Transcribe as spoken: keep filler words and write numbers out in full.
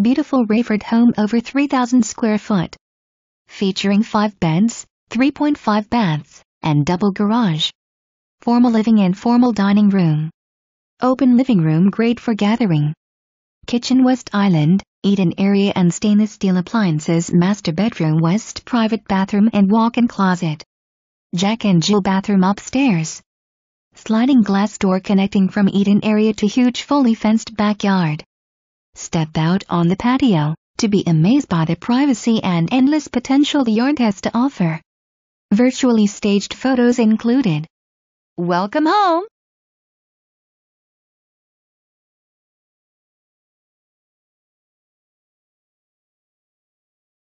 beautiful Raeford home over three thousand square foot. Featuring five beds, three point five baths, and double garage. Formal living and formal dining room. Open living room great for gathering. Kitchen West Island, eat-in area and stainless steel appliances. Master bedroom west, private bathroom and walk-in closet. Jack and Jill bathroom upstairs. Sliding glass door connecting from eat-in area to huge fully fenced backyard. Step out on the patio to be amazed by the privacy and endless potential the yard has to offer. Virtually staged photos included. Welcome home!